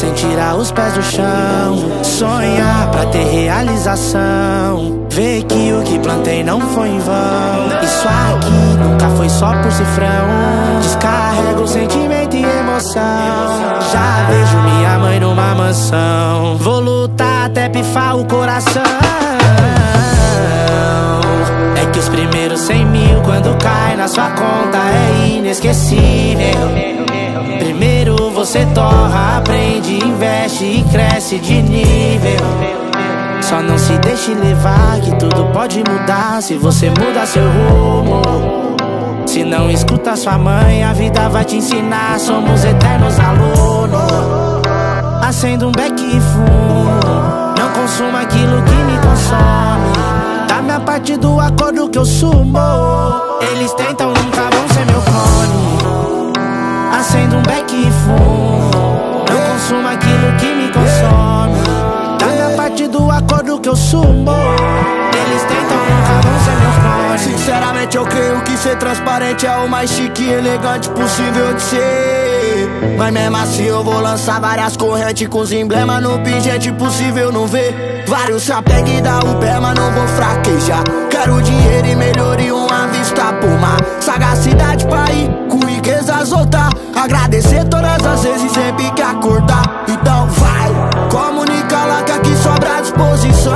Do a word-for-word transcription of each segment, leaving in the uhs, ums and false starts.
sem tirar os pés do chão. Sonhar pra ter realização. Ver que o que plantei não foi em vão. Isso aqui nunca foi só por cifrão. Descarrego o sentimento e emoção. Já vejo minha mãe numa mansão. Vou lutar até pifar o coração. É que os primeiros cem mil quando cai na sua conta é inesquecível. Primeiro você torra, aprende, investe e cresce de nível. Só não se deixe levar que tudo pode mudar se você muda seu rumo. Se não escuta sua mãe, a vida vai te ensinar, somos eternos alunos. Acenda um beck e fumo, não consuma aquilo que me consome. Da minha parte do acordo que eu sumo, eles tentam, nunca vão ser meu clone. Acenda um beck e fumo, não consuma aquilo que me consome. Do acordo que eu sumo, eles tentam, nunca vão ser meus pais. Sinceramente eu creio que ser transparente é o mais chique e elegante possível de ser. Mas mesmo assim eu vou lançar várias correntes com os emblemas no pingente, possível não ver. Vários se apegam e dá o pé, mas não vou fraquejar. Quero dinheiro e melhor e uma vista pro mar. Sagacidade pra ir, com riqueza soltar. Agradecer todas as vezes sempre que acordar. Então vai, comunica lá que aqui sobra à disposição.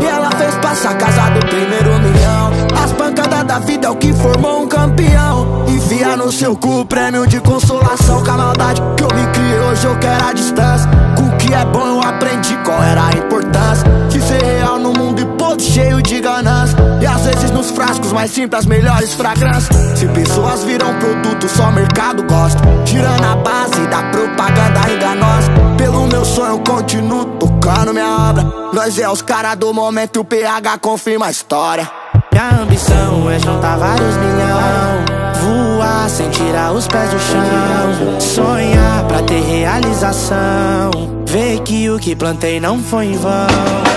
E ela fez passar casa do primeiro milhão. As pancadas da vida é o que formou um campeão. Enfia no seu cu o prêmio de consolação. Com a maldade que eu me criei hoje eu quero a distância. Com o que é bom eu aprendi qual era a importância de ser real no mundo hipócrita cheio de ganância. E às vezes nos frascos mais simples as melhores fragrâncias. Se pessoas viram produto só mercado gosta. Tirando a base da propaganda enganosa. Pelo meu sonho eu continuo tocando minha obra. Nós é os cara do momento e o P H confirma a história. Minha ambição é juntar vários milhão. Voar sem tirar os pés do chão. Sonhar pra ter realização. Ver que o que plantei não foi em vão.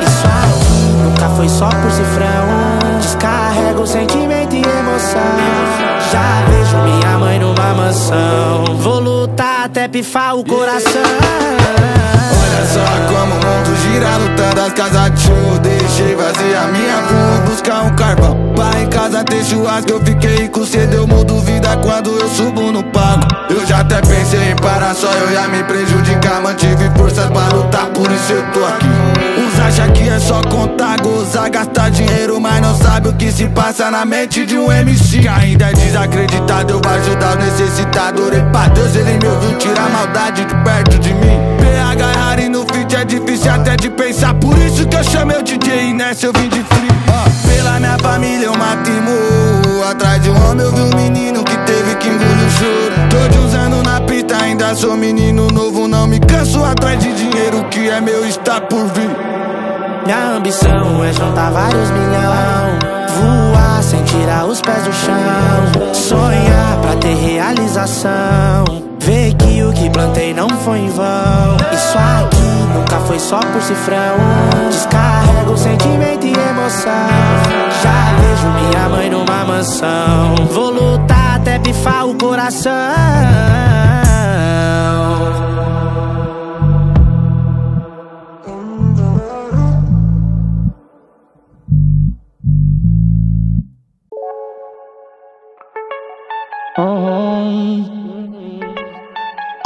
Isso aqui nunca foi só por cifrão. Descarrego sentimento e emoção. Já vejo minha mãe numa mansão. Vou lutar até pifar o coração. Olha só como o mundo gira, lutando as casas de show. Deixei vazia minha rua, buscar um carvão. Pai em casa tem churrasco, eu fiquei rico cedo. Eu mudo vida quando eu subo no palco. Eu já até pensei em parar, só eu ia me prejudicar. Mantive forças pra lutar, por isso eu tô aqui. Uns acham que é só contar, gozar, gastar dinheiro, mas não sabe o que se passa na mente de um M C que ainda é desacreditado, eu vou ajudar o necessitado. Orei pra Deus, ele me ouviu, tirar a maldade de perto de mim. P H é raro e no feat é difícil até de pensar. Por isso que eu chamei o D J Inés, eu vim de free. uh, Pela minha família eu matei morro. Atrás de um homem eu vi um menino que teve que engolir o choro. Tô de uns anos na pista, ainda sou menino novo. Não me canso atrás de dinheiro, que é meu está por vir. Minha ambição é juntar vários milhão. Voar sem tirar os pés do chão. Sonhar pra ter realização. Ver que o que plantei não foi em vão. Isso aqui nunca foi só por cifrão. Descarrego sentimento e emoção. Já vejo minha mãe numa mansão. Vou lutar até pifar o coração. Oh, oh,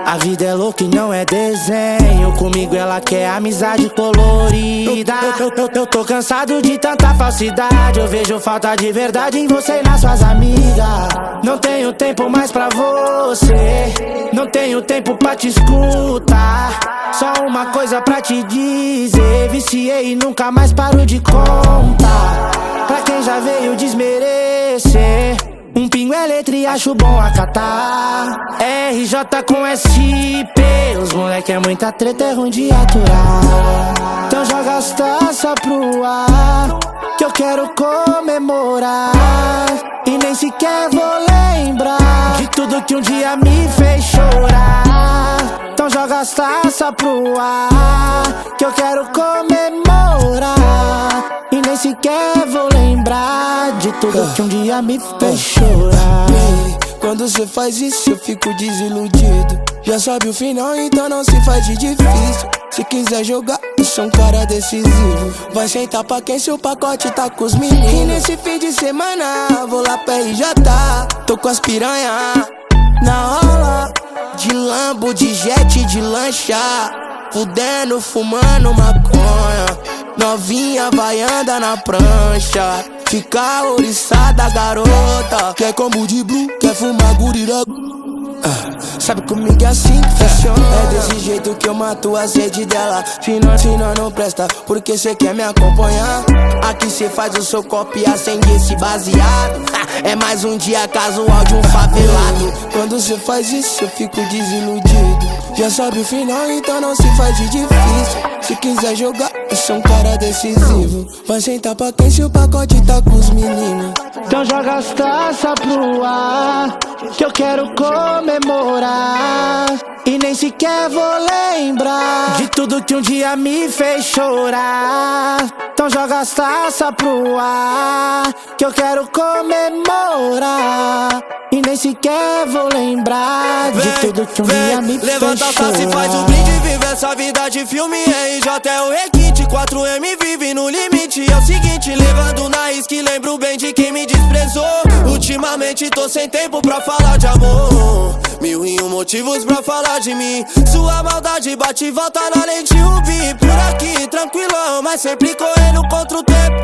A vida é louca e não é desenho. Comigo ela quer amizade colorida. Eu, eu, eu, eu tô cansado de tanta falsidade. Eu vejo falta de verdade em você e nas suas amigas. Não tenho tempo mais pra você. Não tenho tempo pra te escutar. Só uma coisa pra te dizer. Viciei e nunca mais paro de contar. Pra quem já veio desmerecer. Um pingo é letra e acho bom acatar. R J com S P, os moleque é muita treta, é ruim de aturar. Então joga as taças pro ar, que eu quero comemorar. E nem sequer vou lembrar de tudo que um dia me fez chorar. Então joga as taças pro ar, que eu quero comemorar. E nem sequer vou lembrar de tudo que um dia me fez chorar. Baby, quando cê faz isso eu fico desiludido. Já sabe o final, então não se faz de difícil. Se quiser jogar, eu sou um cara decisivo. Vai sentar pra quem seu pacote tá com os meninos. E nesse fim de semana vou lá pra R J, tô com as piranha na rola. De lambo, de jet, de lancha, fudendo, fumando maconha. Novinha vaianda na prancha, fica oriçada garota. Quer combo de blue, quer fumar gurira. ah, Sabe comigo é assim que funciona. É desse jeito que eu mato a sede dela. Se não, se não, não presta, porque cê quer me acompanhar. Aqui cê faz o seu copo e acende esse baseado. É mais um dia casual de um favelado. Quando cê faz isso eu fico desiludido. Já sabe o final, então não se faz de difícil. Se quiser jogar, eu sou um cara decisivo. Vai sentar pra quem se o pacote tá com os meninos. Então joga as taças pro ar, que eu quero comemorar. E nem sequer vou lembrar de tudo que um dia me fez chorar. Então joga as taças pro ar, que eu quero comemorar. E nem sequer vou lembrar de tudo que um dia me fez chorar. Levanta a taça e faz um brinde, vive essa vida de filme. R J é o requinte, quatro M vive no limite. É o seguinte, levando na isca, lembro bem de quem me desprezou. Ultimamente tô sem tempo pra falar de amor. Mil e um motivos pra falar de mim. Sua maldade bate e volta na lente rubi. Por aqui, tranquilão, mas sempre correndo contra o tempo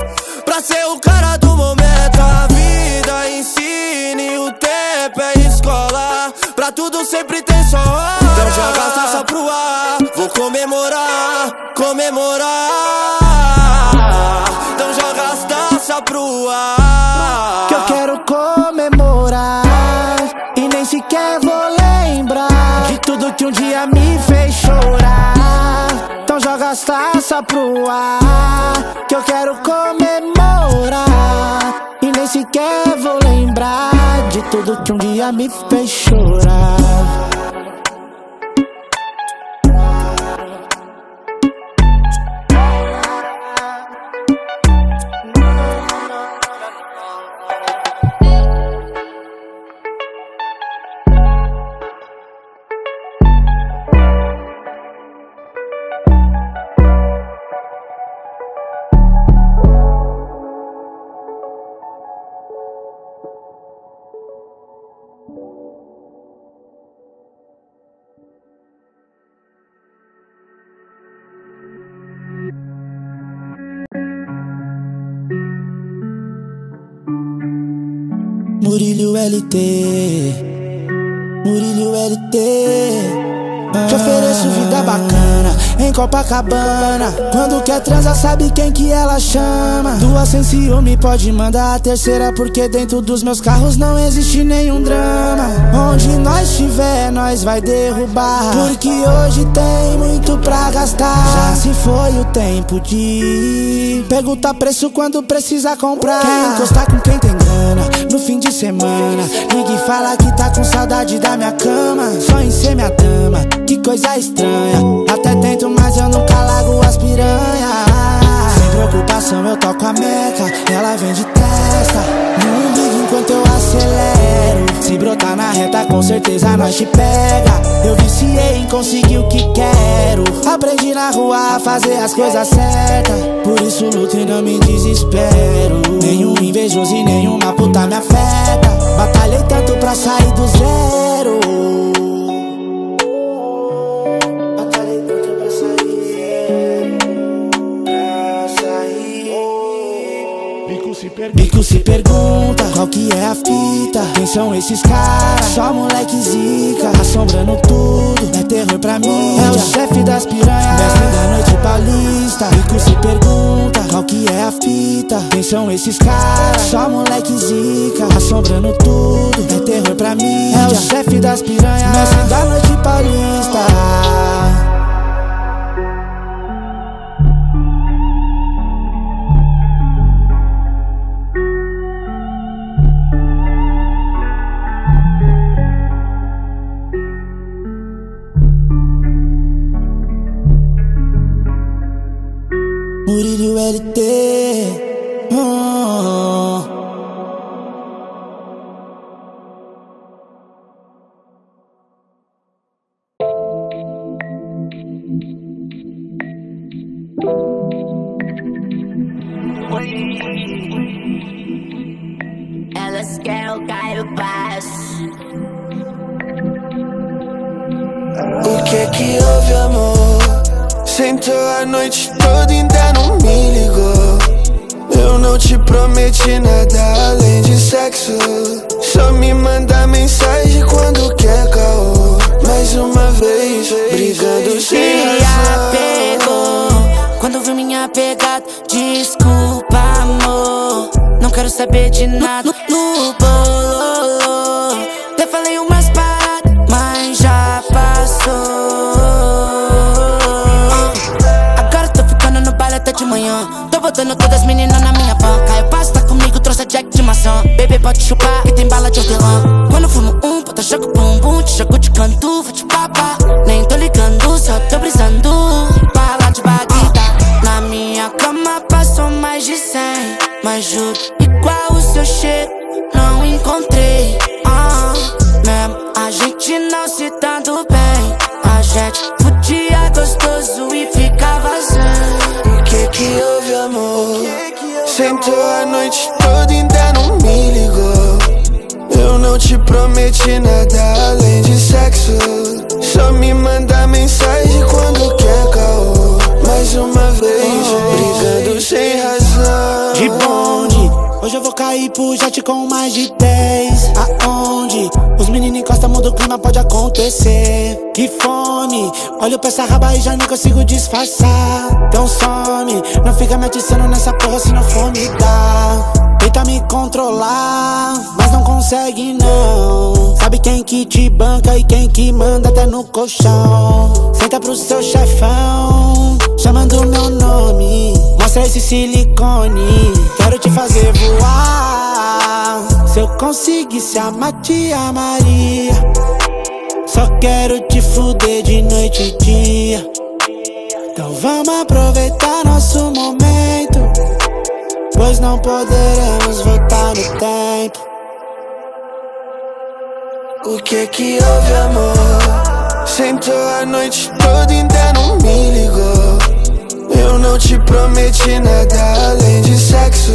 pra ser o cara do momento. A vida ensina e o tempo é escola. Pra tudo sempre tem só hora. Então joga a taça pro ar, vou comemorar, comemorar. Então joga as taças pro ar, que eu quero comemorar. E nem sequer vou lembrar de tudo que um dia me fez chorar. Então joga as taças pro ar, que eu quero comemorar. E nem sequer vou lembrar de tudo que um dia me fez chorar. Murilo L T, Murilo L T. Te ofereço vida bacana em Copacabana. Quando quer transar sabe quem que ela chama. Duas sem ciúme pode mandar a terceira, porque dentro dos meus carros não existe nenhum drama. Onde nós estiver nós vai derrubar, porque hoje tem muito pra gastar. Já se foi o tempo de ir perguntar preço quando precisa comprar. Quem encostar com quem tem grana no fim de semana, liga e fala que tá com saudade da minha cama. Só em ser minha dama, que coisa estranha. Até tento, mas eu nunca largo as piranha. Sem preocupação eu toco a meca, ela vem de testa. Não liga enquanto eu acelero, se brotar na reta com certeza nós te pega. Eu viciei em conseguir o que quero, aprendi na rua a fazer as coisas certas. Por isso luto e não me desespero. Nenhum invejoso e nenhuma puta me afeta. Batalhei tanto pra sair do zero. Batalhei tanto pra sair Pra sair Bico se pergunta, Bico se pergunta qual que é a fita. Quem são esses caras? Só moleque zica, assombrando tudo, é terror pra mim. É o chefe das piranhas, mestre da noite paulista. Bico se pergunta qual que é é a fita. Quem são esses caras? Só moleque zica, assombrando tudo, é terror pra mim. É o chefe das piranhas, mestre da noite paulista. Murilo L T, oh. Elas querem cair o passo. O que é que houve, amor? Sentou a noite toda e ainda não me ligou. Eu não te prometi nada além de sexo. Só me manda mensagem quando quer caô. Mais uma vez, brigando sem razão. Me apegou, quando viu minha pegada. Desculpa, amor, não quero saber de nada. No bololô, até falei umas paradas, mas já passou. De manhã, tô botando todas as meninas na minha banca. Eu passo, tá comigo, trouxe a Jack de maçã. Bebê, pode chupar, que tem bala de hortelã. Quando fumo um, puta, jogo bumbum. Te jogo de canto, vou te papar. Nem tô ligando, só tô brisando. Bala de baguita. Na minha cama passou mais de cem. Mas juro, igual o seu cheiro, não encontrei. ah, Mesmo a gente não se dando bem, a gente fudia gostoso e ficava zen. O que houve, amor? Sentou a noite toda e ainda não me ligou. Eu não te prometi nada além de sexo. Só me manda mensagem quando quer caô. Mais uma vez, brigando sem razão. De bonde, hoje eu vou cair pro jet com mais de dez. Aonde? Os meninos encostam, muda o clima, pode acontecer. Que fome, olho pra essa raba e já nem consigo disfarçar. Então some, não fica me atiçando nessa porra se não for me dar. Tenta me controlar, mas não consegue não. Sabe quem que te banca e quem que manda até no colchão. Senta pro seu chefão, chamando meu nome. Mostra esse silicone, quero te fazer voar. Se eu conseguisse amar, te amaria. Só quero te fuder de noite e dia. Então vamos aproveitar nosso momento, pois não poderemos voltar no tempo. O que é que houve, amor? Sentou a noite toda e ainda não me ligou. Eu não te prometi nada além de sexo.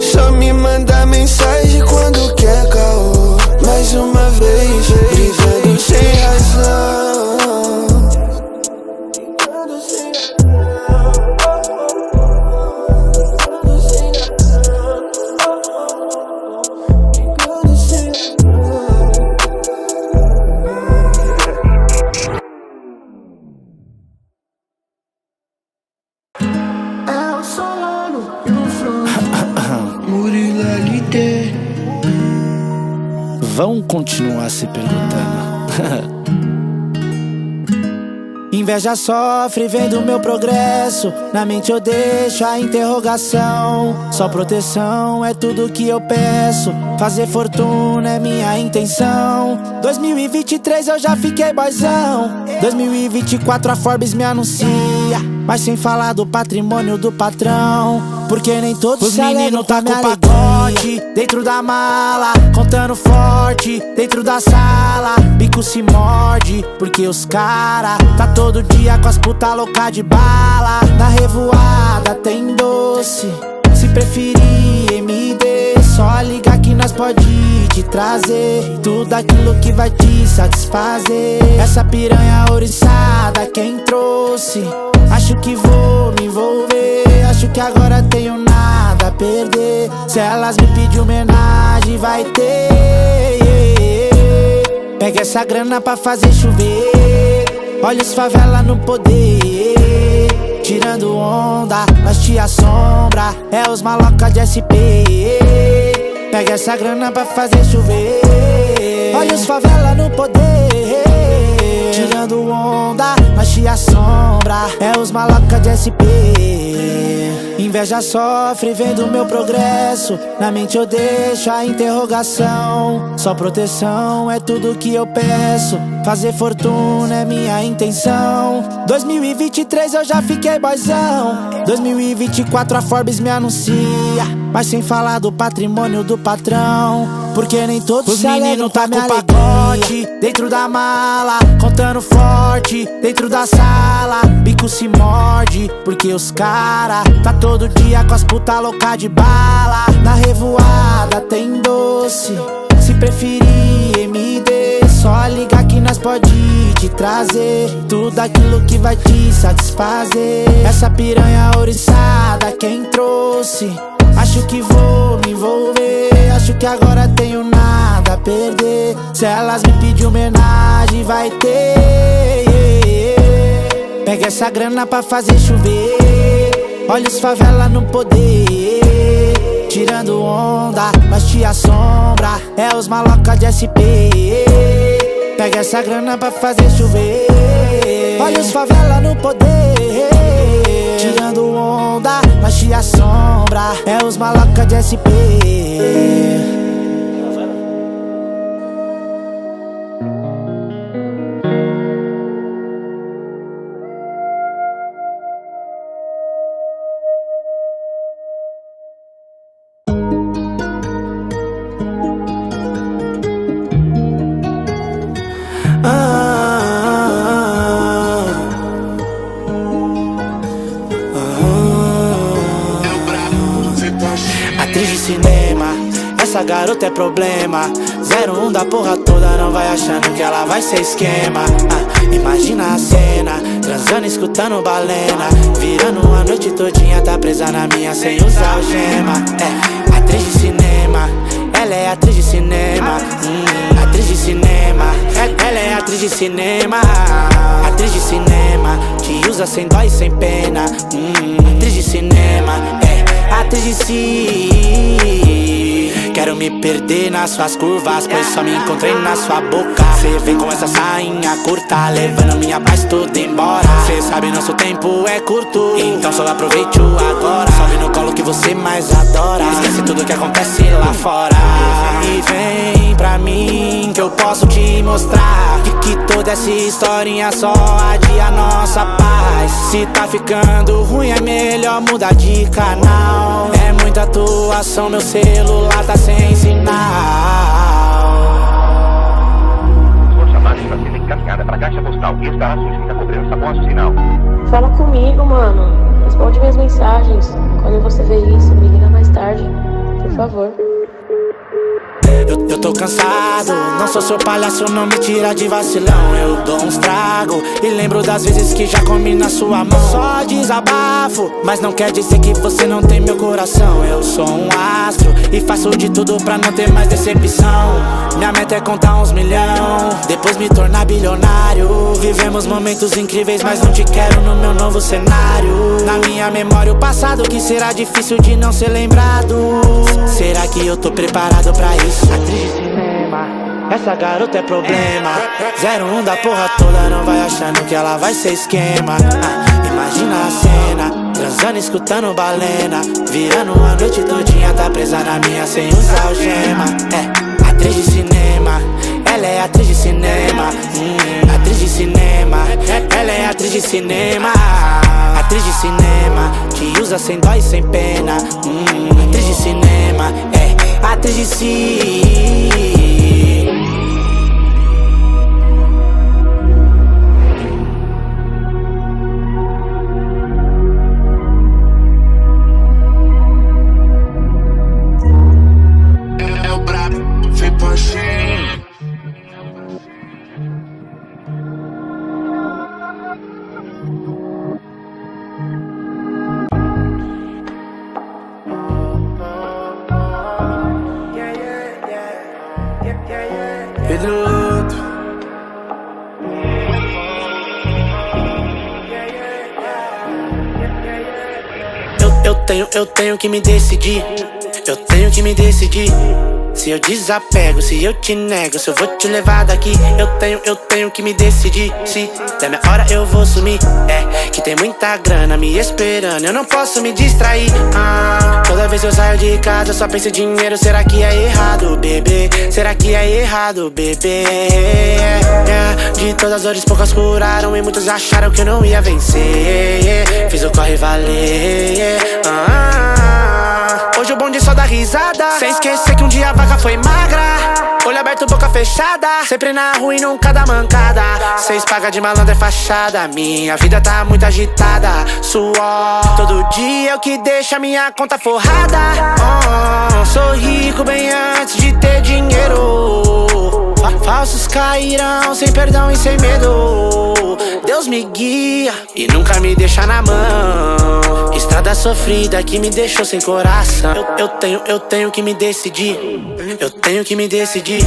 Só me manda mensagem quando quer caô. Mais uma vez, brigando sem razão. É o solano do flow. Murilo L T. Vão continuar se perguntando. Inveja sofre vendo meu progresso. Na mente eu deixo a interrogação. Só proteção é tudo que eu peço. Fazer fortuna é minha intenção. Dois mil e vinte e três eu já fiquei boizão. Dois mil e vinte e quatro a Forbes me anuncia, mas sem falar do patrimônio do patrão. Porque nem todos os meninos tá com pacote dentro da mala, contando forte dentro da sala. Bico se morde, porque os cara tá todo dia com as puta louca de bala. Na revoada tem doce, se preferir M D. Só ligar que nós pode te trazer tudo aquilo que vai te satisfazer. Essa piranha ouriçada quem trouxe. Acho que vou me envolver, acho que agora tenho nada a perder. Se elas me pedirem homenagem, vai ter. Pega essa grana pra fazer chover. Olha os favela no poder. tirando onda, mas te assombra. É os malocas de S P. Pega essa grana pra fazer chover. Olha os favela no poder. Tirando onda, mas te assombra. É os malocas de S P. Inveja sofre vendo meu progresso. Na mente eu deixo a interrogação. Só proteção é tudo que eu peço. Fazer fortuna é minha intenção. Dois mil e vinte e três eu já fiquei boizão. Dois mil e vinte e quatro a Forbes me anuncia, mas sem falar do patrimônio do patrão. Porque nem todos os meninos tá com pacote dentro da mala, contando forte dentro da sala. Bico se morde, porque os cara tá todo dia com as puta louca de bala. Na revoada tem doce, se preferir me dê. Só ligar que nós pode te trazer tudo aquilo que vai te satisfazer. Essa piranha ouriçada quem trouxe, acho que vou me envolver. Acho que agora tenho nada a perder. Se elas me pedirem homenagem vai ter. Pega essa grana pra fazer chover. Olha os favela no poder. Tirando onda, mas te assombra. É os malocas de S P. Pega essa grana pra fazer chover. Olha os favela no poder. Tirando onda, mas te assombra. É os maloca de S P. Garota é problema, zero um da porra toda. Não vai achando que ela vai ser esquema. ah, Imagina a cena, transando, escutando balena. Virando a noite todinha, tá presa na minha sem usar algema. É, atriz de cinema, ela é atriz de cinema. hum, Atriz de cinema, ela é atriz de cinema. Atriz de cinema, que usa sem dó e sem pena. hum, Atriz de cinema, é, atriz de si. Quero me perder nas suas curvas, pois só me encontrei na sua boca. Cê vem com essa sainha curta, levando minha paz tudo embora. Cê sabe nosso tempo é curto, então só aproveite o agora. Sobe no colo que você mais adora, esquece tudo que acontece lá fora. E vem pra mim que eu posso te mostrar que, que toda essa historinha só adia a nossa paz. Se tá ficando ruim é melhor mudar de canal. É muita atuação, meu celular tá sem sinal. Força Maria está sendo encaminhada para a caixa postal e estará sujeita a cobrança após o sinal. Fala comigo, mano. Responde minhas mensagens. Quando você vê isso, me liga mais tarde, por favor. Eu, eu tô cansado, não sou seu palhaço, não me tira de vacilão. Eu dou uns trago e lembro das vezes que já comi na sua mão. Só desabafo, mas não quer dizer que você não tem meu coração. Eu sou um astro e faço de tudo pra não ter mais decepção. Minha meta é contar uns milhão, depois me tornar bilionário. Vivemos momentos incríveis, mas não te quero no meu novo cenário. Na minha memória o passado que será difícil de não ser lembrado. Será que eu tô preparado pra isso? Atriz de cinema, essa garota é problema. Zero um da porra toda, não vai achando que ela vai ser esquema. ah, Imagina a cena, transando, escutando balena. Virando a noite todinha, tá presa na minha sem usar algema. É, atriz de cinema, ela é atriz de cinema. hum, Atriz de cinema, ela é atriz de cinema. Atriz de cinema, que usa sem dó e sem pena. hum, Atriz de cinema, é atriz de si. É o brabo, vem pra si. Yeah, yeah, yeah. Eu tenho, eu tenho que me decidir. Eu tenho que me decidir. Se eu desapego, se eu te nego, se eu vou te levar daqui. Eu tenho, eu tenho que me decidir. Se da minha hora eu vou sumir. É, que tem muita grana me esperando, eu não posso me distrair. ah, Toda vez eu saio de casa, só penso em dinheiro. Será que é errado, bebê? Será que é errado, bebê? É, de todas as dores poucas curaram, e muitos acharam que eu não ia vencer. Fiz o corre valer. ah, Hoje o bonde só dá risada, sem esquecer que um dia a vaca foi magra. Olho aberto, boca fechada, sempre na rua e nunca dá mancada. Cês paga de malandro é fachada, minha vida tá muito agitada. Suor todo dia é o que deixa minha conta forrada. oh, Sou rico bem antes de ter dinheiro. Falsos cairão sem perdão e sem medo. Deus me guia e nunca me deixa na mão. Estrada sofrida que me deixou sem coração. Eu, eu tenho, eu tenho que me decidir. Eu tenho que me decidir.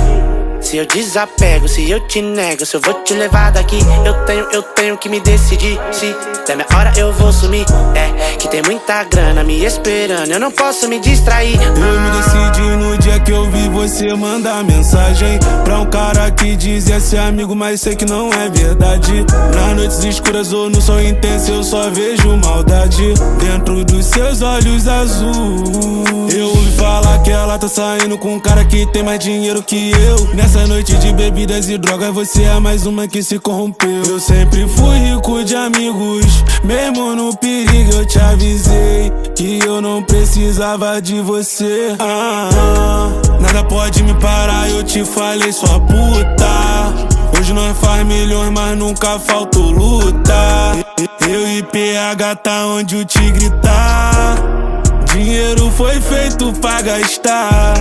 Se eu desapego, se eu te nego, se eu vou te levar daqui. Eu tenho, eu tenho que me decidir. Se da minha hora eu vou sumir. É, que tem muita grana me esperando, eu não posso me distrair. Eu me decidi no dia que eu vi você mandar mensagem pra um cara que dizia ser amigo, mas sei que não é verdade. Nas noites escuras ou no sol intenso eu só vejo maldade dentro dos seus olhos azuis. Eu ouvi falar que ela tá saindo com um cara que tem mais dinheiro que eu. Nessa noite de bebidas e drogas, você é mais uma que se corrompeu. Eu sempre fui rico de amigos, mesmo no perigo eu te avisei que eu não precisava de você. ah, ah, Nada pode me parar, eu te falei, sua puta. Hoje nós faz milhões, mas nunca faltou luta. Eu e P H tá onde o tigre tá. Dinheiro foi feito pra gastar.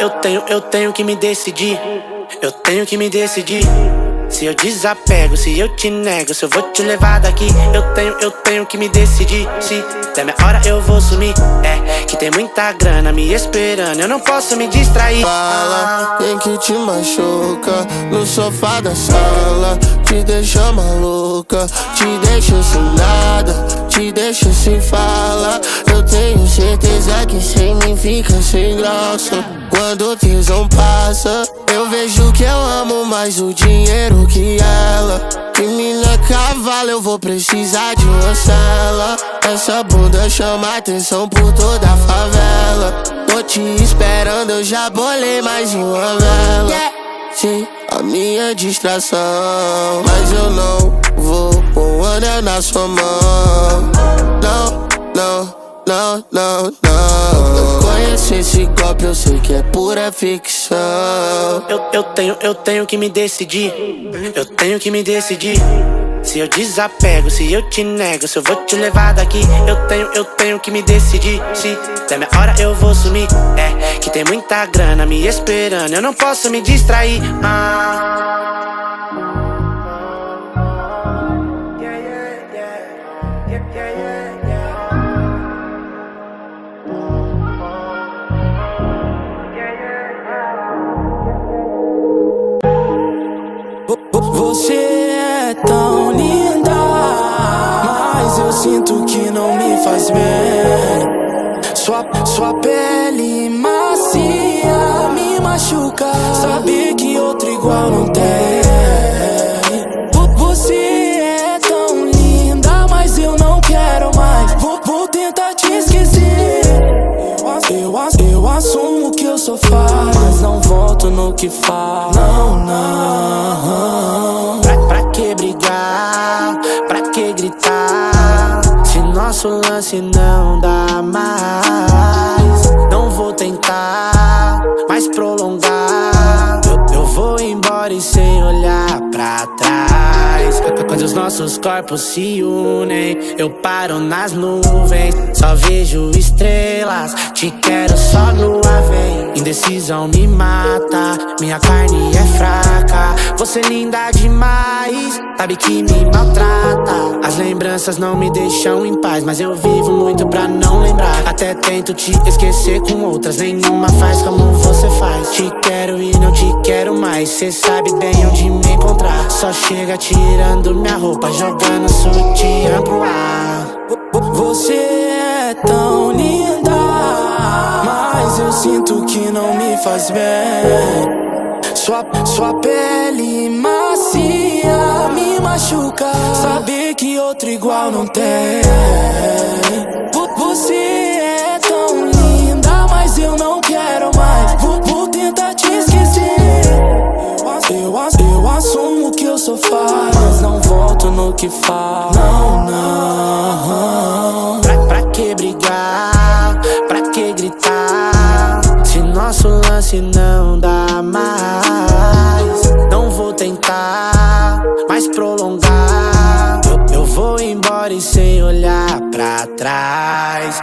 Eu tenho, eu tenho que me decidir. Eu tenho que me decidir. Se eu desapego, se eu te nego, se eu vou te levar daqui. Eu tenho, eu tenho que me decidir. Se da minha hora eu vou sumir. É, que tem muita grana me esperando, eu não posso me distrair. Fala, tem que te machuca no sofá da sala, te deixa maluca, te deixa sem nada, te deixa sem fala. Eu tenho certeza que sem mim fica sem graça. Quando o tesão passa, eu vejo que eu amo mais o dinheiro que ela. Que mina cavalo, eu vou precisar de uma cela. Essa bunda chama atenção por toda a favela. Tô te esperando, eu já bolei mais uma vela. yeah. Sim, a minha distração, mas eu não vou pôr um anel na sua mão. Não, não, não, não, não. Eu conheço esse golpe, eu sei que é pura ficção. Eu, eu tenho, eu tenho que me decidir. Eu tenho que me decidir. Se eu desapego, se eu te nego, se eu vou te levar daqui. Eu tenho, eu tenho que me decidir. Se da minha hora eu vou sumir. É, que tem muita grana me esperando, eu não posso me distrair. ah. Você é tão linda, mas eu sinto que não me faz bem. Sua, sua pele macia me machuca, sabe que outro igual não tem. Você é tão linda, mas eu não quero mais. Vou, vou tentar te esquecer. Eu, eu assumo que eu sou falha, mas não volto no que falo. Não, não. Pra, pra que brigar? Pra que gritar? Se nosso lance não dá mais, não vou tentar mais prolongar. Eu, eu vou embora e sem olhar pra trás. Quando os nossos corpos se unem, eu paro nas nuvens. Só vejo estrelas, te quero só no avém. Indecisão me mata, minha carne é fraca. Você é linda demais, sabe que me maltrata. As lembranças não me deixam em paz, mas eu vivo muito pra não lembrar. Até tento te esquecer com outras, nenhuma faz como você faz. Te quero e não te quero mais, cê sabe bem onde me encontrar. Só chega tirando minha roupa, jogando sutiã pro ar. Você é é tão linda, mas eu sinto que não me faz bem. Sua, sua pele macia me machuca, saber que outro igual não tem. Você é tão linda, mas eu não quero mais. Vou, vou tentar te esquecer. Eu, eu assumo que eu sou falha, mas não volto no que falo. Não, não. Pra, pra que brigar? Pra que gritar? Se nosso lance não dá mais, não vou tentar mais prolongar. Eu, eu vou embora e sem olhar pra trás.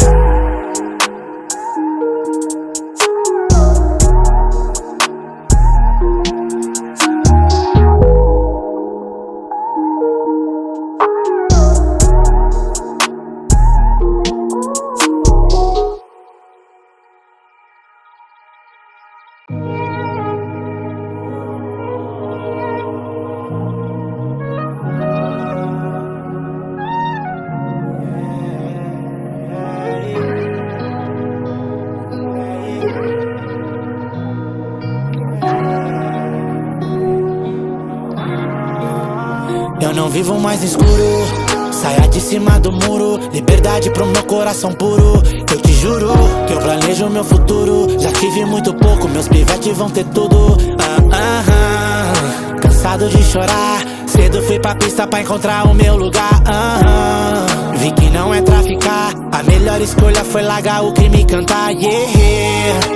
Vivo mais escuro, saia de cima do muro. Liberdade pro meu coração puro. Eu te juro que eu planejo meu futuro. Já tive muito pouco, meus pivetes vão ter tudo. uh-huh. Cansado de chorar, cedo fui pra pista pra encontrar o meu lugar. uh-huh. Vi que não é traficar, a melhor escolha foi largar o crime e cantar. yeah.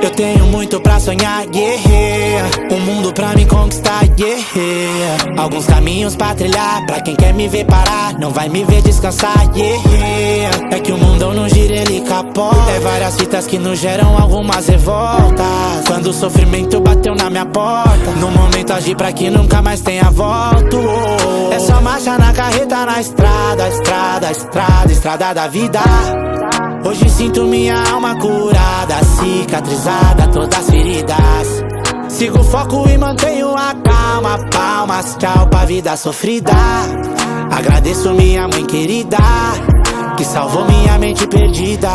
Eu tenho muito pra sonhar, yeah. um mundo pra me conquistar, yeah. alguns caminhos pra trilhar, pra quem quer me ver parar, não vai me ver descansar, yeah. É que o mundo não gira, ele capota. É várias fitas que nos geram algumas revoltas. Quando o sofrimento bateu na minha porta, no momento agi pra que nunca mais tenha volta. oh. É só marcha na carreta, na estrada, estrada, estrada, estrada da vida. Hoje sinto minha alma curada, cicatrizada, todas as feridas. Sigo o foco e mantenho a calma, palmas, tchau pra vida sofrida. Agradeço minha mãe querida, que salvou minha mente perdida.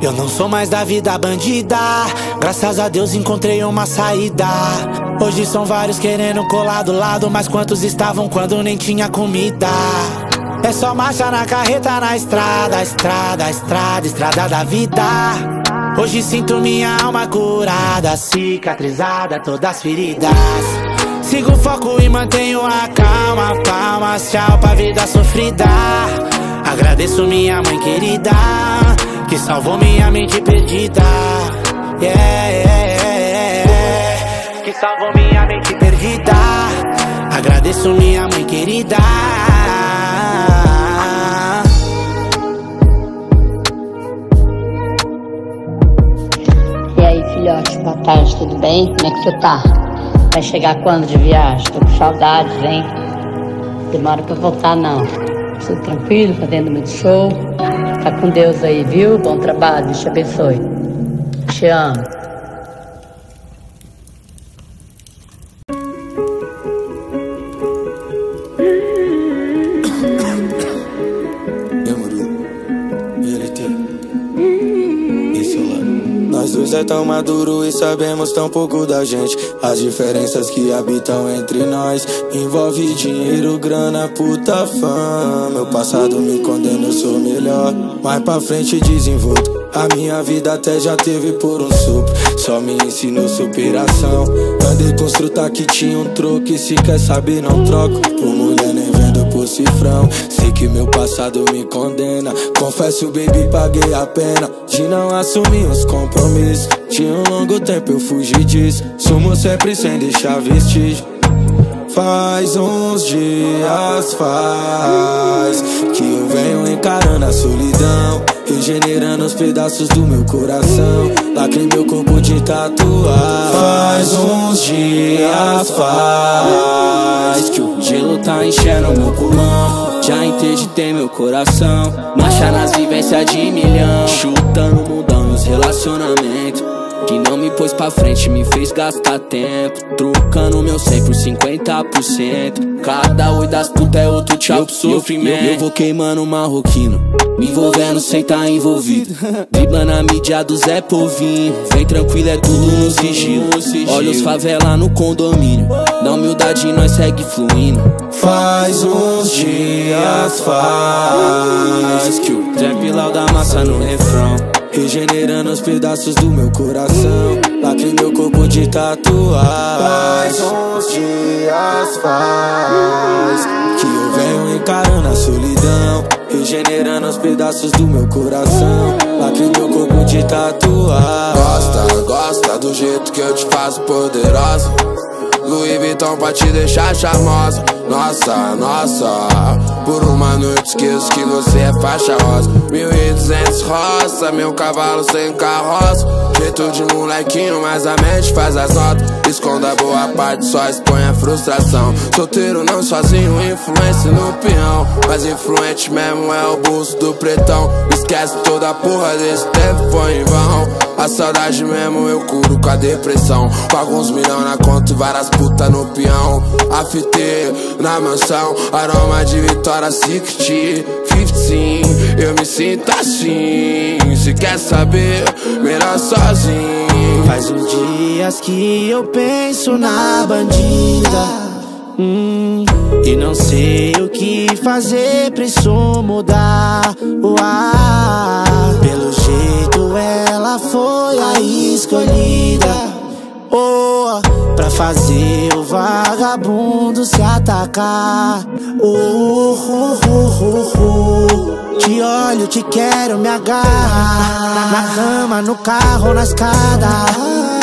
Eu não sou mais da vida bandida, graças a Deus encontrei uma saída. Hoje são vários querendo colar do lado, mas quantos estavam quando nem tinha comida? É só marcha na carreta, na estrada, estrada, estrada, estrada da vida. Hoje sinto minha alma curada, cicatrizada, todas as feridas. Sigo o foco e mantenho a calma, palmas, tchau pra vida sofrida. Agradeço minha mãe querida, que salvou minha mente perdida. Yeah, yeah, yeah, yeah. Que salvou minha mente perdida. Agradeço minha mãe querida. Boa tarde, tudo bem? Como é que você tá? Vai chegar quando de viagem? Tô com saudades, hein? Demora pra voltar, não. Tudo tranquilo, fazendo muito show. Tá com Deus aí, viu? Bom trabalho, Deus te abençoe. Te amo. É tão maduro e sabemos tão pouco da gente. As diferenças que habitam entre nós envolve dinheiro, grana, puta, fama. Meu passado me condena, eu sou melhor. Mais pra frente desenvolto. A minha vida até já teve por um sopro, só me ensinou superação. Andei com os truta que tinha um troco, e se quer saber não troco. Por mulher nem vendo por cifrão. Sei que meu passado me condena, confesso, baby, paguei a pena de não assumir os compromissos. Tinha um longo tempo, eu fugi disso. Sumo sempre sem deixar vestígio. Faz uns dias, faz, que eu venho encarando a solidão, regenerando os pedaços do meu coração. Lacrei meu corpo de tatuar. Faz uns dias, faz, que o gelo tá enchendo meu pulmão. Já interditei meu coração, marcha nas vivências de milhão, chutando mudando os relacionamentos. que não me pôs pra frente, me fez gastar tempo, trocando meu cem por cinquenta por cento. Cada oi das putas é outro tchau pro sofrimento. Eu, eu vou queimando um marroquino, me envolvendo sem tá envolvido, dribla na mídia do Zé Povinho. Vem tranquilo, é tudo no sigilo. Olha os favela no condomínio, na humildade nós segue fluindo. Faz uns dias, faz que o trap lauda massa no refrão, regenerando os pedaços do meu coração, lacre meu corpo de tatuagem. Faz uns dias, faz que eu venho encarando a solidão, regenerando os pedaços do meu coração, lacre meu corpo de tatuar. Gosta, gosta do jeito que eu te faço poderosa, Louis Vuitton pra te deixar charmosa. Nossa, nossa, por uma noite esqueço que você é faixa rosa. Mil e duzentos roça, meu cavalo sem carroça. Jeito de molequinho, mas a mente faz as notas. Esconda a boa parte, só expõe a frustração. Solteiro não sozinho, influência no peão, mas influente mesmo é o bolso do pretão. Esquece toda a porra desse tempo, foi em vão. A saudade mesmo eu curo com a depressão. Pago uns milhão na conta e várias putas no peão. A F T na mansão, aroma de vitória, sessenta, quinze, eu me sinto assim. Se quer saber, melhor sozinho. Faz uns dias que eu penso na bandida, hum, e não sei o que fazer, preciso mudar. Uau, pelo jeito ela foi a escolhida, oh, pra fazer o vagabundo se atacar. Oh, oh, oh, oh, oh. Te olho, te quero, me agarra. Na cama, no carro, na escada,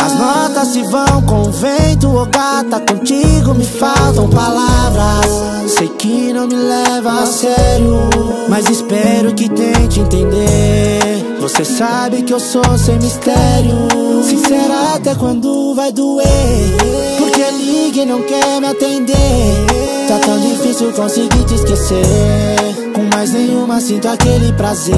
as notas se vão com o vento, oh gata. Contigo me faltam palavras, sei que não me leva a sério, mas espero que tente entender. Você sabe que eu sou sem mistério, sincera até quando vai doer. Porque liga e não quer me atender, tá tão difícil conseguir te esquecer. Com mais nenhuma sinto aquele prazer.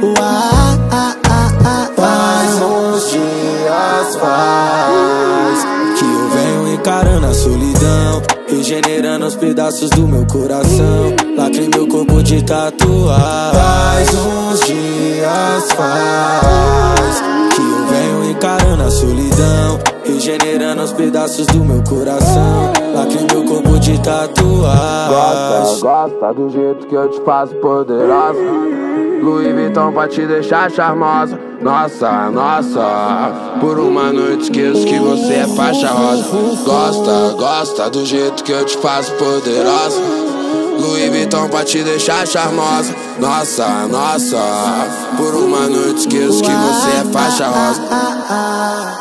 Uá, ah, ah, ah, ah. Faz uns dias, faz que eu venho encarando a solidão, regenerando os pedaços do meu coração, lacre meu corpo de tatuar. Faz uns dias, faz que eu venho encarando a solidão, regenerando os pedaços do meu coração, lacre meu corpo de tatuar. Gosta, gosta do jeito que eu te faço poderosa, Louis Vuitton pra te deixar charmosa. Nossa, nossa, por uma noite esqueço que você é faixa rosa. Gosta, gosta do jeito que eu te faço poderosa, Louis Vuitton pra te deixar charmosa. Nossa, nossa, por uma noite esqueço que você é faixa rosa.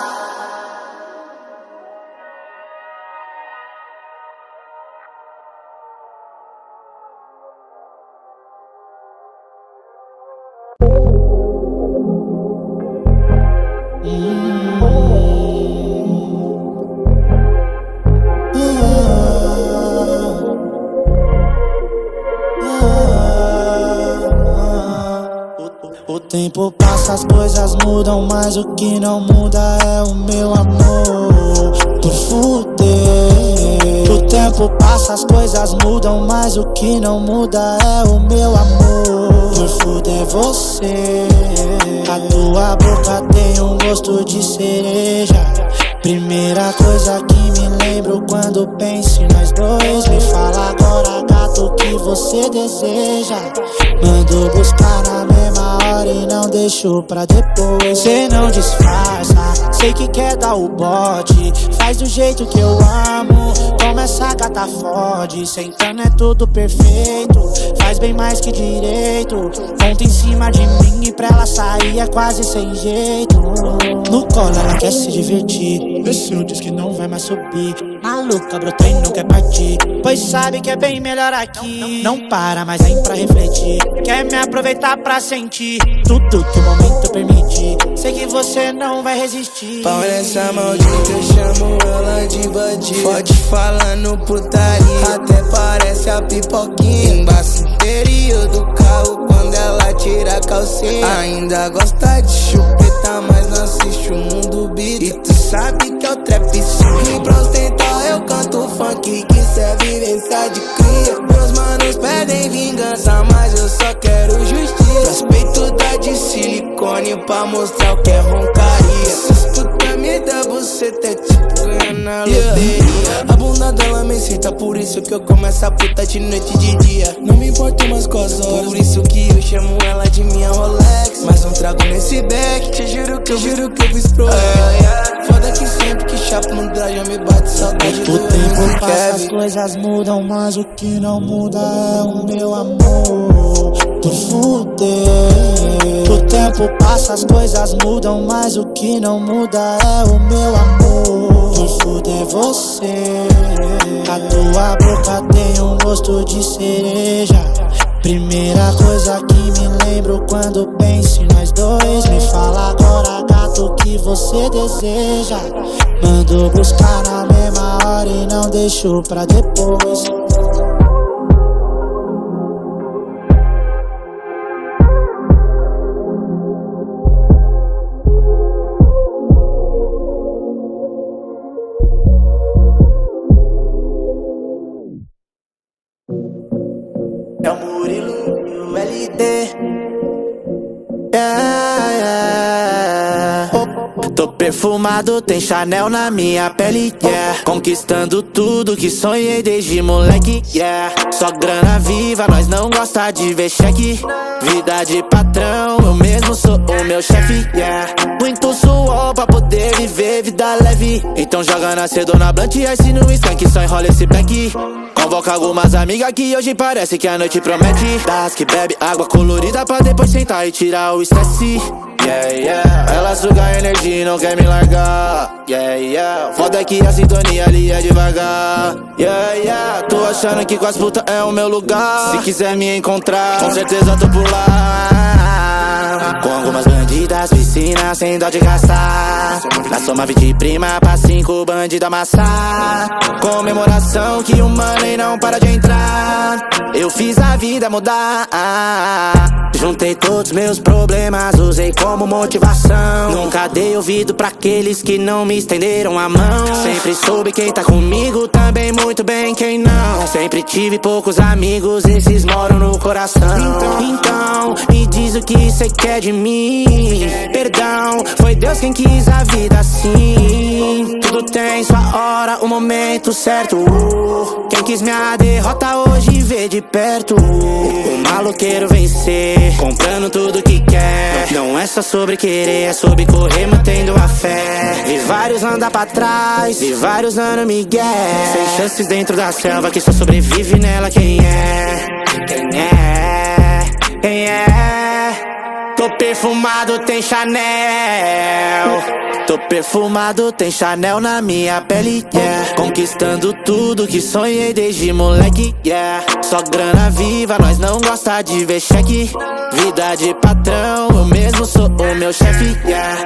O tempo passa, as coisas mudam, mas o que não muda é o meu amor. Tô fudido. O tempo passa, as coisas mudam, mas o que não muda é o meu amor. Por fuder você. A tua boca tem um gosto de cereja. Primeira coisa que me lembro quando penso em nós dois. Me fala agora, gato, o que você deseja. Mando buscar na mesma hora e não deixo pra depois. Cê não disfarça, sei que quer dar o bote. Faz do jeito que eu amo, como essa gata fode. Sentando é tudo perfeito, faz bem mais que direito. Conta em cima de mim e pra ela sair é quase sem jeito. No colo ela quer se divertir, vestido diz que não vai mais subir. Maluca, brotou e não quer partir, pois sabe que é bem melhor aqui. Não, não, não para, mas vem pra refletir. Quer me aproveitar pra sentir tudo que o momento permite. Sei que você não vai resistir. Pau nessa maldita, eu chamo ela de bandido. Pode falando putaria, até parece a pipoquinha. Embaixo interior do carro quando ela tira a calcinha. Ainda gosta de chupeta, mas não assiste o mundo. mostrar o que é roncaria. Se tu quer me dar, você tá tipo ganhando na loteria. A bunda dela me excita, por isso que eu começo a puta de noite e de dia. Não me importo mais com as horas, por isso que eu chamo ela de minha Rolex. Mais um trago nesse back, te juro que eu juro que eu fiz pro ela. Foda que sempre que chapo no dá, já me bate saudade do tempo passa. As coisas mudam, mas o que não muda é o meu amor. Tu fudeu. O tempo passa, as coisas mudam, mas o que não muda é o meu amor. Tu fudeu você. A tua boca tem um gosto de cereja. Primeira coisa que me lembro quando penso em nós dois. Me fala agora, gato, que você deseja. Mando buscar na mesma hora e não deixo pra depois. É o Murilo L T. Yeah, yeah. Oh, tô perfumado, tem Chanel na minha pele, yeah. Conquistando tudo que sonhei desde moleque, yeah. Só grana viva, nós não gosta de ver cheque. Vida de patrão, eu mesmo sou o meu chefe, yeah. Muito suor pra poder viver vida leve. Então joga na cedona blunt, ice no estanque, só enrola esse pack. Convoca algumas amigas que hoje parece que a noite promete. Das que bebe água colorida pra depois sentar e tirar o estresse, yeah, yeah. Ela suga energia e não quer me largar, yeah, yeah. Foda que a sintonia ali é devagar, yeah, yeah. Tô achando que com as putas é o meu lugar. Se quiser me encontrar, com certeza tô por lá. Com algumas bandidas, piscina, sem dó de gastar. Na soma vinte prima pra cinco bandida massa. Comemoração que o mano e não para de entrar. Eu fiz a vida mudar. Juntei todos meus problemas, usei como motivação. Nunca dei ouvido pra aqueles que não me estenderam a mão. Sempre soube quem tá comigo, também muito bem quem não. Sempre tive poucos amigos, esses moram no coração. Então, então me diz o que cê quer de mim. Perdão, foi Deus quem quis a vida assim. Tudo tem sua hora, o momento certo. Quem quis minha derrota hoje vê de perto. O maloqueiro vencer, comprando tudo que quer. Não é só sobre querer, é sobre correr, mantendo a fé. Vi vários andar pra trás, vi vários dando migué. Sem chances dentro da selva, que só sobrevive nela quem é. Quem é, quem é. Tô perfumado, tem Chanel. Tô perfumado, tem Chanel na minha pele, yeah. Conquistando tudo que sonhei desde moleque, yeah. Só grana viva, nós não gosta de ver cheque. Vida de patrão, eu mesmo sou o meu chefe, yeah.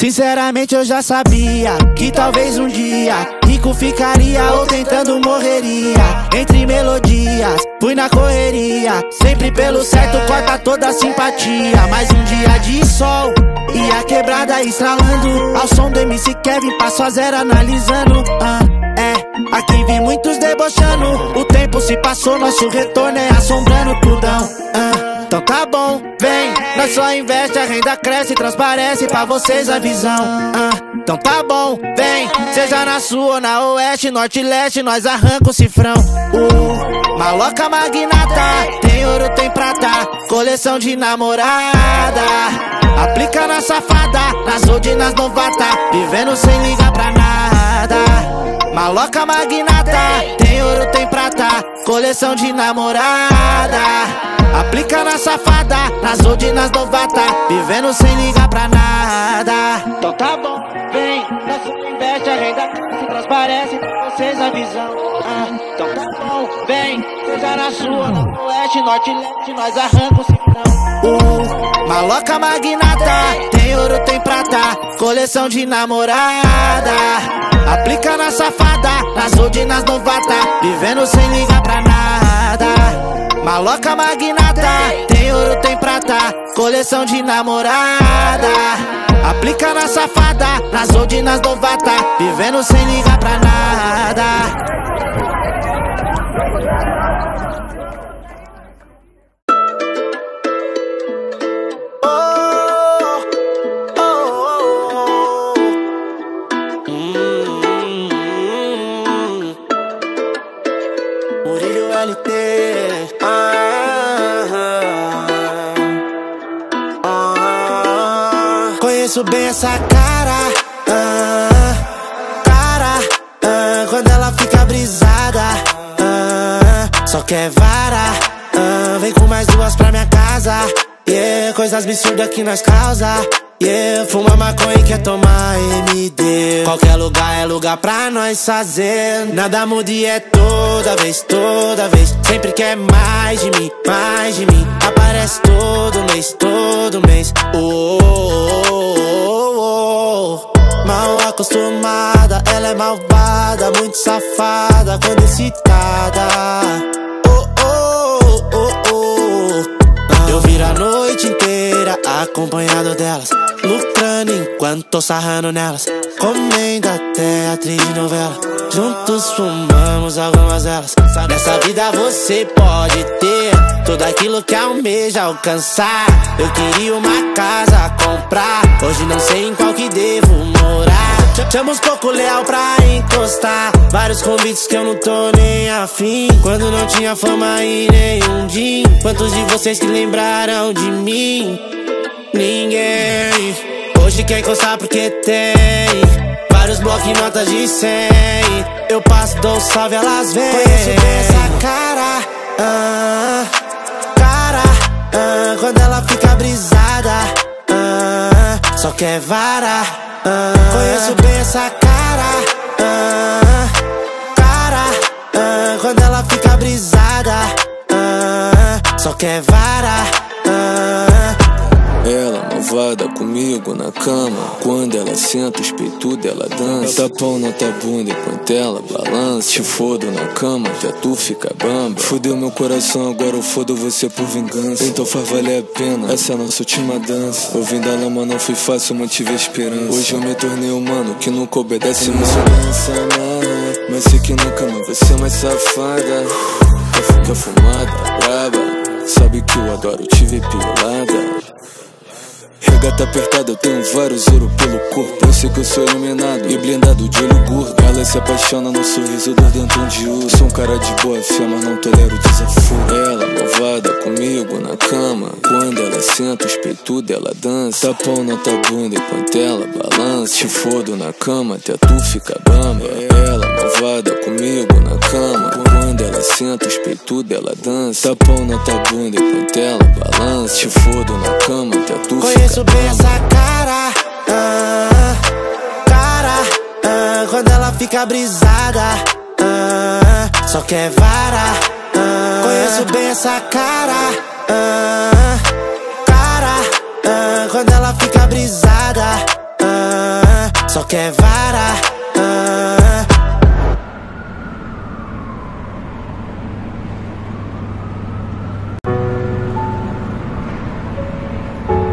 Sinceramente eu já sabia que talvez um dia rico ficaria ou tentando morreria. Entre melodias, fui na correria, sempre pelo certo, corta toda a simpatia. Mais um dia de sol e a quebrada estralando ao som do M C Kevin, passo a zero analisando. Ah, é, aqui vi muitos debochando. O tempo se passou, nosso retorno é assombrando tudão. Ah, então tá bom, vem. Nós só investe, a renda cresce, transparece pra vocês a visão. Ah, então tá bom, vem. Seja na sul ou na oeste, norte e leste, nós arranca o cifrão. Uh, maloca magnata, tem ouro, tem prata, coleção de namorada. Aplica na safada, nas rodinas novata, vivendo sem ligar pra nada. Maloca magnata, tem ouro, tem prata, coleção de namorada. Aplica na safada, nas rodinas novata, vivendo sem ligar pra nada. Então tá bom, vem, nós investe, a renda se transparece, vocês a visão. Ah, então tá bom, vem, seja na sua, no oeste, norte, leste, nós arranca o cifrão. Uh, maloca magnata, tem ouro, tem prata, coleção de namorada. Aplica na safada, nas rude, nas novata, vivendo sem ligar pra nada. Maloca magnata, tem ouro, tem prata, coleção de namorada. Aplica na safada, nas old, nas novata, vivendo sem ligar pra nada. Oh, oh, oh, oh. Mm-hmm. Murilo L T. Conheço bem essa cara, ah, cara, ah, quando ela fica brisada, ah, só quer vara, ah, vem com mais duas pra minha casa. Yeah, coisas absurdas que nós causa. Yeah, fuma maconha e quer tomar M D. Qualquer lugar é lugar pra nós fazer. Nada muda e é toda vez, toda vez. Sempre quer mais de mim, mais de mim. Aparece todo mês, todo mês. Oh, oh, oh, oh, oh. Mal acostumada, ela é malvada, muito safada quando excitada. Oh, oh, oh, oh, oh. Eu viro a noite inteira acompanhado delas, lucrando enquanto tô sarrando nelas. Comendo até atriz de novela, juntos fumamos algumas delas. Nessa vida você pode ter tudo aquilo que almeja alcançar. Eu queria uma casa comprar, hoje não sei em qual que devo morar. Chamo uns pouco leal pra encostar, vários convites que eu não tô nem afim. Quando não tinha fama e nenhum din, quantos de vocês que lembraram de mim? Ninguém. Hoje quer encostar porque tem vários blocos e notas de cem. Eu passo, dou salve, elas vêm. Conheço essa cara, ah, cara, ah, quando ela fica brisada, ah, só quer vara, ah. Conheço bem essa cara, ah, cara, ah, quando ela fica brisada, ah, só quer vara, ah. Ela malvada comigo na cama, quando ela senta os peitos dela dança. Tapão na tua bunda enquanto ela balança. Te fodo na cama, já tu fica bamba. Fudeu meu coração, agora eu fodo você por vingança. Então faz valer a pena, essa é a nossa última dança. Eu vim da lama, não foi fácil, mantive a esperança. Hoje eu me tornei humano, que nunca obedece não. Dança, não, mas sei que na cama você é mais safada. Tá fica fumada, brava, sabe que eu adoro te ver piolada. Regata apertada, eu tenho vários ouro pelo corpo. Eu sei que eu sou iluminado e blindado de olho gordo. Ela se apaixona no sorriso do dentão de ouro. Sou um cara de boa fé, mas não tolero desaforo. Ela malvada comigo na cama, quando ela senta os peitos dela dança. Tapão na tua bunda enquanto ela balança. Te fodo na cama até tu fica bamba. Ela malvada comigo na cama, quando ela senta os peitos dela dança. Tapão na tua bunda enquanto ela balança. Te fodo na cama até tu fica. Conheço bem essa cara, ah, cara, ah, quando ela fica brisada, ah, só quer vara, ah. Conheço bem essa cara, ah, cara, ah, quando ela fica brisada, ah, só quer vara, ah.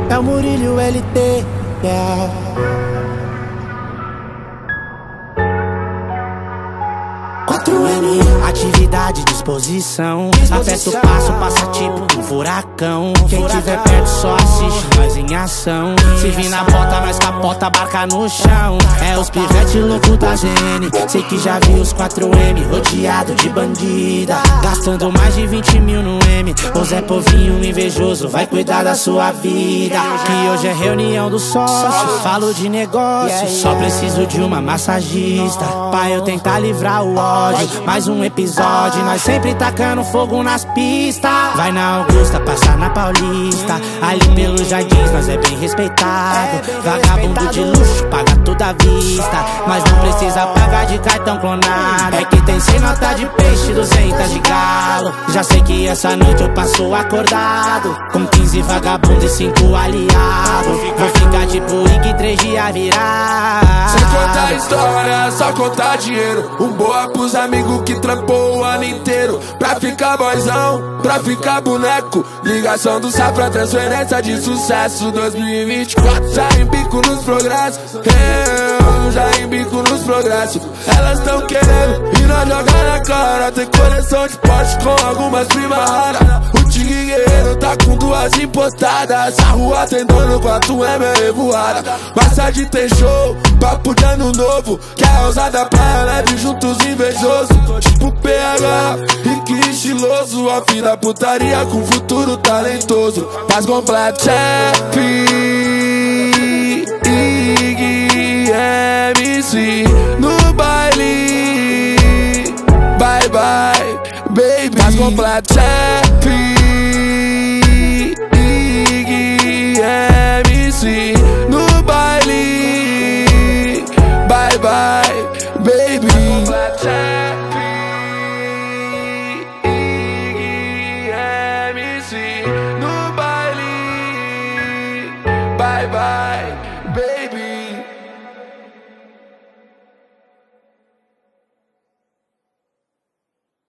É o Murilo L T, yeah. quatro M, atividade, disposição. Aperta o passo, passa tipo um furacão. Quem tiver perto só assiste, nós em ação. Se vir na bota, nós capota, barca no chão. É os pivete louco da Zene. Sei que já vi os quatro M rodeado de bandida, gastando mais de vinte mil no M. O Zé Povinho invejoso vai cuidar da sua vida. Que hoje é reunião do sócio, falo de negócio. Só preciso de uma massagista pra eu tentar livrar o ódio. Mais um episódio episódio, nós sempre tacando fogo nas pistas. Vai na Augusta, passa na Paulista, ali pelos Jardins nós é bem respeitado. Vagabundo de luxo, paga tudo à vista, mas não precisa pagar de cartão clonado. É que tem cem nota de peixe, duzentas de galo. Já sei que essa noite eu passo acordado, com quinze vagabundos e cinco aliados. Vou ficar tipo Ig, três dias virado. Sem contar história, só contar dinheiro. Um boa pros amigos que trampou o ano inteiro, pra ficar boizão, pra ficar boneco. Ligação do Safra, transferência de sucesso. Dois mil e vinte e quatro, já em bico nos progressos. Eu já em bico nos progressos. Elas tão querendo e nós joga na cara. Tem coleção de Porsche com algumas primas raras. O Tigre Guerreiro tá com duas impostadas. A rua tem dono, quatro é meio voada. Massa de tem show, papo de ano novo. Que é ousada, praia leve, juntos invejoso. Tipo P H, rico e estiloso. A fina putaria com futuro talentoso. Paz completo, chefe Iggy M C no baile. Bye bye, baby. Paz completo, chefe Iggy M C no baile. Bye bye, baby. No baile. Bye bye.